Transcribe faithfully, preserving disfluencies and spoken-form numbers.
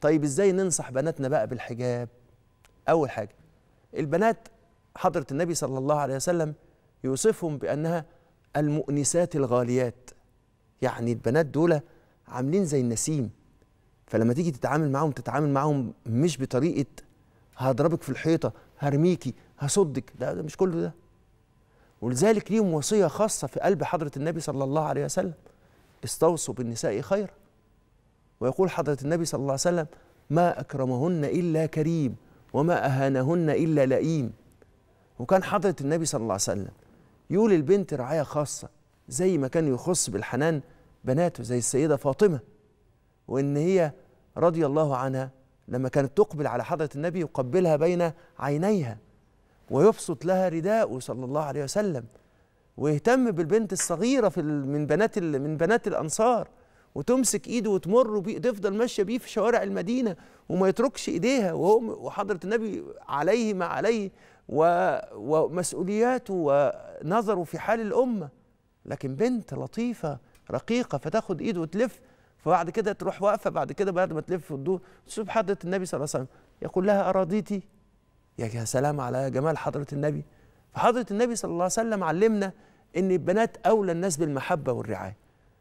طيب ازاي ننصح بناتنا بقى بالحجاب؟ اول حاجه البنات حضرة النبي صلى الله عليه وسلم يوصفهم بانها المؤنسات الغاليات، يعني البنات دول عاملين زي النسيم، فلما تيجي تتعامل معاهم تتعامل معاهم مش بطريقه هضربك في الحيطه هرميكي هصدك، ده, ده مش كله ده. ولذلك ليهم وصيه خاصه في قلب حضره النبي صلى الله عليه وسلم: استوصوا بالنساء خيرا. ويقول حضره النبي صلى الله عليه وسلم: ما اكرمهن الا كريم وما اهانهن الا لئيم. وكان حضره النبي صلى الله عليه وسلم يولي البنت رعايه خاصه، زي ما كان يخص بالحنان بناته زي السيده فاطمه، وان هي رضي الله عنها لما كانت تقبل على حضره النبي يقبلها بين عينيها ويبسط لها رداءه صلى الله عليه وسلم، ويهتم بالبنت الصغيره في من بنات من بنات الانصار، وتمسك ايده وتمر بيه، تفضل ماشيه بيه في شوارع المدينه وما يتركش ايديها، وهو وحضره النبي عليه ما عليه ومسؤولياته ونظره في حال الامه. لكن بنت لطيفه رقيقه فتاخد ايده وتلف، فبعد كده تروح واقفه، بعد كده بعد ما تلف وتدور تشوف حضره النبي صلى الله عليه وسلم، يقول لها: أراضيتي؟ يا سلام على جمال حضره النبي. فحضره النبي صلى الله عليه وسلم علمنا ان البنات اولى الناس بالمحبه والرعايه.